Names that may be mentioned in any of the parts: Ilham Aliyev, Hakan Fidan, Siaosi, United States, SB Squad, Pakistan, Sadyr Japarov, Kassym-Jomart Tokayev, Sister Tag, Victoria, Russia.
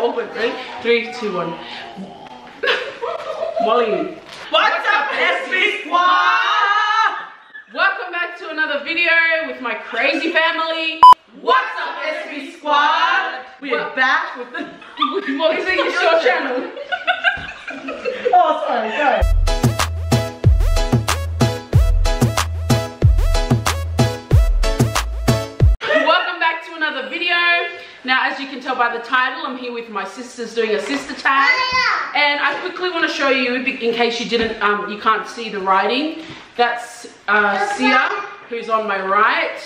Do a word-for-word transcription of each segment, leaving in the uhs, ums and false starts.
open. Ready? Three, two, one. Molly. What's up, S B Squad? Welcome back to another video with my crazy family. What's up, S B Squad? We are back with the Molly's English Short Channel. Oh, sorry, sorry. Now, as you can tell by the title, I'm here with my sisters doing a sister tag, and I quickly want to show you, in case you didn't, um, you can't see the writing. That's uh, Sia, who's on my right,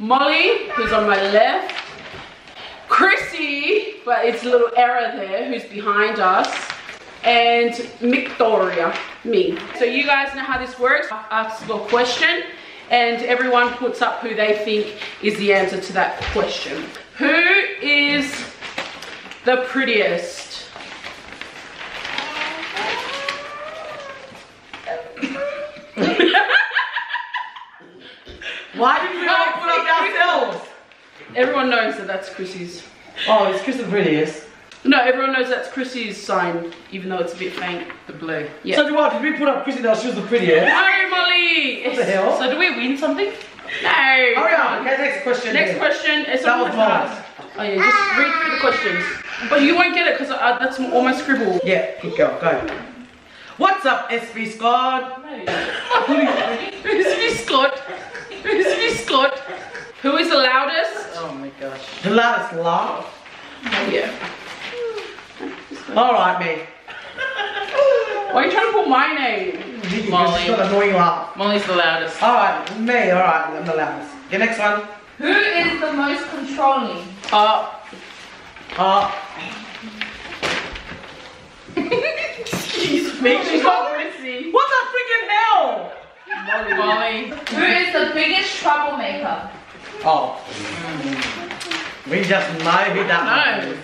Molly, who's on my left, Chrissy, but it's a little error there, who's behind us, and Victoria, me. So you guys know how this works. Ask your question, and everyone puts up who they think is the answer to that question. Who is the prettiest? Why did we not put up ourselves? Everyone knows that that's Chrissy's. Oh, is Chrissy the prettiest? No, everyone knows that's Chrissy's sign, even though it's a bit faint. The blue. Yeah. So do what? Did we put up Chrissy that she was the prettiest? No, Molly! What the hell? So do we win something? No. Hurry on. Okay, next question. Next here. question. It's that was mine. Oh yeah, just read through the questions. But you won't get it because uh, that's almost scribbled. Yeah, keep going. Go. What's up, S B Squad? No. S B Squad. S B Squad. Who is the loudest? Oh my gosh. The loudest laugh? Oh, yeah. All right, me. Why are you trying to put my name? Molly. She's got annoying laugh. Molly's the loudest. All right, me. All right, I'm the loudest. Your next one. Who is the most controlling? Uh. Uh. Excuse me. She's not Chrissy. What the freaking hell? Molly. Molly. Who is the biggest troublemaker? Oh. Mm. We just know who that one is.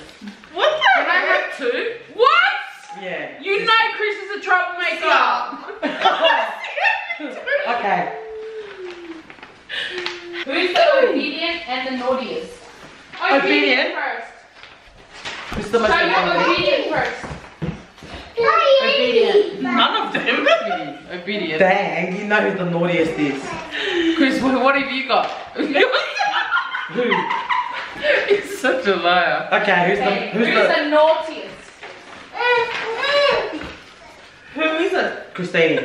What the? Can I have two? What? Yeah. You it's... know Chris is a troublemaker. Yeah. Okay. Who's the obedient and the naughtiest? Obedient, obedient first. Who's the most obedient? Obedient first. Obedient. None of them. Obedient. Obedient. Dang, you know who the naughtiest is. Chris, what have you got? Who? He's such a liar. Okay, who's okay. the who's, who's the, the naughtiest? Who is it? Christine.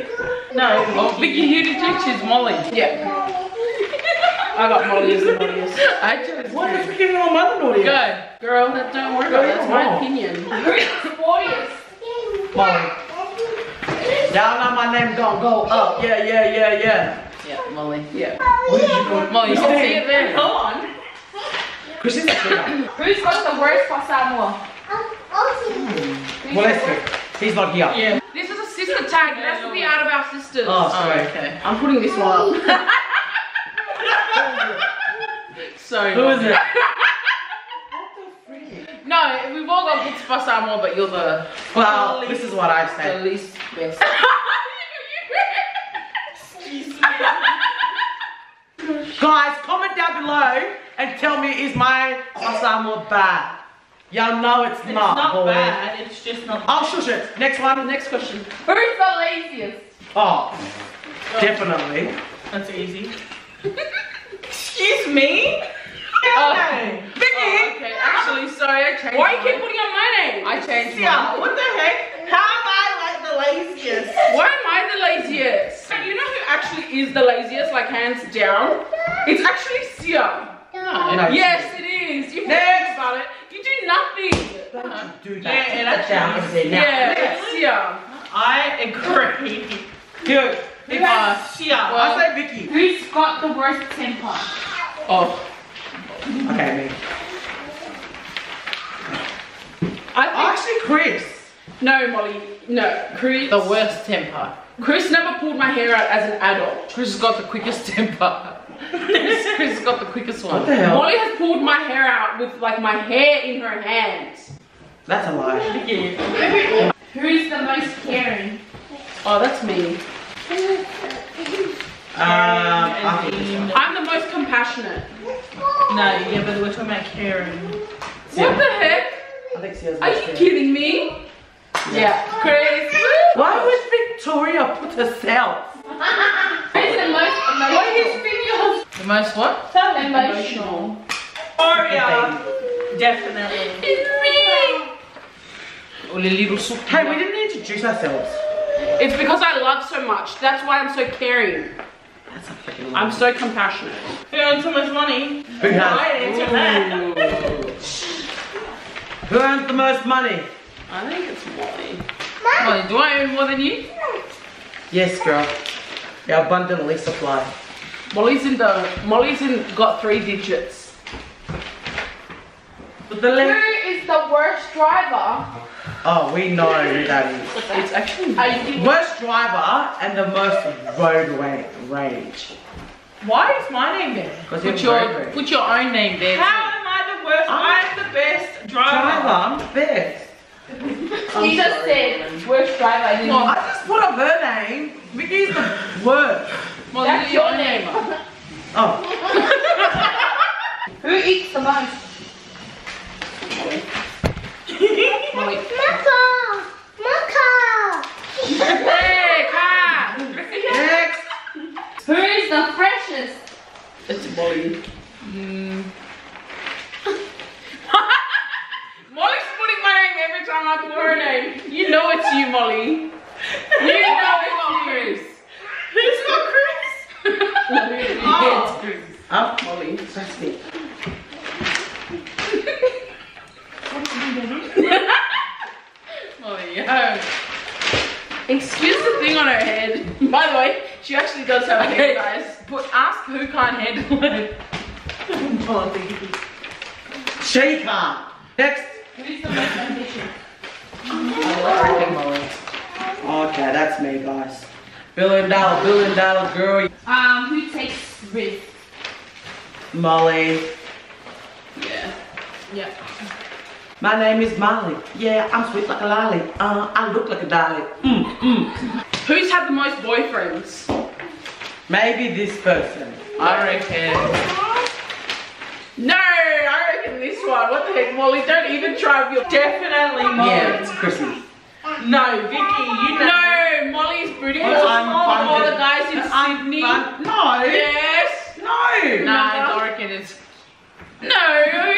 No. Oh, Vicky, who did you choose? Molly. Yeah. I got Molly as the naughtiest. I chose. What the freaking hell, mother naughtiest? Go, girl. That don't worry about. That's my opinion. Who's the naughtiest? Molly. Y'all know my name don't go up. Yeah, yeah, yeah, yeah. Yeah, Molly. Yeah. What did you call? Molly. You can see it there. Go on. Who's got the worst for Samoa? Well, let's see. He's not here. Yeah. This is a sister tag. It has to be out of our sisters. Oh, sorry. Oh, okay. I'm putting this one up. Sorry. Who is it? What the frick? No, we've all got good for Samoa, but you're the... Well, the least, this is what I say. The least best. Excuse me. Guys, comment down below and tell me, is my Osama bad? Y'all know it's, it's not, not boy. Bad, it's just not bad. I'll shush it. Next one, next question. Who's the laziest? Oh, well, definitely. That's easy. Excuse me? Oh. Okay. Vicky! Oh, okay, actually, sorry, I changed. Why do you keep putting on my name? I changed yeah, mine. What the heck? How am I like the laziest? Why am I the laziest? You know who actually is the laziest, like hands down? It's actually Sia. No, no, yes, it is. You next about it. You do nothing. Don't you do that. Yeah, and that's down. Yeah, next. Sia. I agree. Yo, who has Sia? Well, I say Vicky. Who's got the worst temper? Oh. Okay, me. I think actually Chris. No, Molly. No, Chris. The worst temper. Chris never pulled my hair out as an adult. Chris has got the quickest temper. Chris, Chris has got the quickest one. What the hell? Molly has pulled my hair out with like my hair in her hands. That's a lie. Yeah. Who's the most caring? Oh, that's me. Um, I think so. I'm the most compassionate. No, yeah, but we're talking about caring. What yeah. the heck? I think six years Are you kidding me? Yes. Yeah. Chris. Why would Victoria put herself? It's the most emotional. What is videos? The most what? So emotional. Victoria. Definitely. It's me. All the little soup. Hey, we didn't introduce ourselves. It's because I love so much. That's why I'm so caring. That's a freaking I'm so compassionate. Who earns so much money? Who has? Who earns the most money? I think it's Molly. Molly, do I earn more than you? Yes, girl. You're abundantly supplied. Molly's in the Molly's in got three digits. But the left. Who is the worst driver? Oh, we know who that is. It's actually the worst driver and the most road rage. Why is my name there? Because put your put your own name there. How too. am I the worst? I'm, I'm the best driver. driver. I'm the best. He just said worst driver. Well, I just put up her name. Vicky's the worst. Well, that's your name. Oh. Who eats the most? Molly. Maka! Maka! Hey, car! Next! Who is the freshest? It's Molly. Mm. Molly's putting my name every time I call her name. You know it's you, Molly. You know it's not Chris. It's not Chris. Oh, it's Chris. I'm Molly. That's me. Molly, um, excuse the thing on her head. By the way, she actually does have a hair, guys. But ask who can't handle it. Molly. She can't. Next. Who's the most ambitious? Okay, that's me, guys. Billion dollar, billion dollar girl. Um, who takes risks? Molly. Yeah. Yeah. My name is Molly. Yeah, I'm sweet like a lolly. Uh, I look like a dolly. Mm, mm. Who's had the most boyfriends? Maybe this person. I reckon. No, I reckon this one. What the heck, Molly? Don't even try. You're definitely Molly. Yeah, it's Chrissy. No, Vicky, you know. No, Molly's pretty. Well, I'm all the guys in I'm Sydney. Fun. No. Yes. No. No, I reckon it's. No.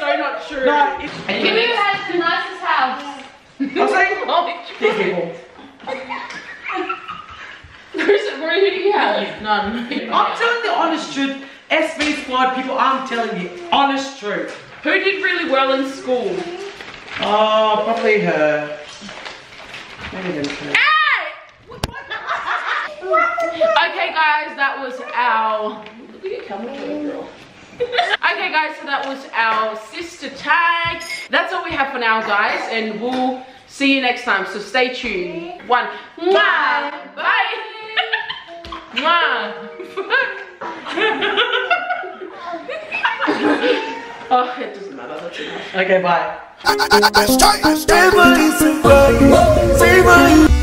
So not true. No, it's Who has the nicest house? I'm saying Molly. Who do you have? None. I'm telling the honest truth. S B Squad people, I'm telling you, honest truth. Who did really well in school? Oh, probably her. Maybe her. Hey! Okay, guys, that was our. Look at your camera, girl. Okay guys, so that was our sister tag. That's all we have for now, guys, and we'll see you next time, so stay tuned. One. Mwah. Bye. Mwah. Oh, it doesn't matter. Okay, bye.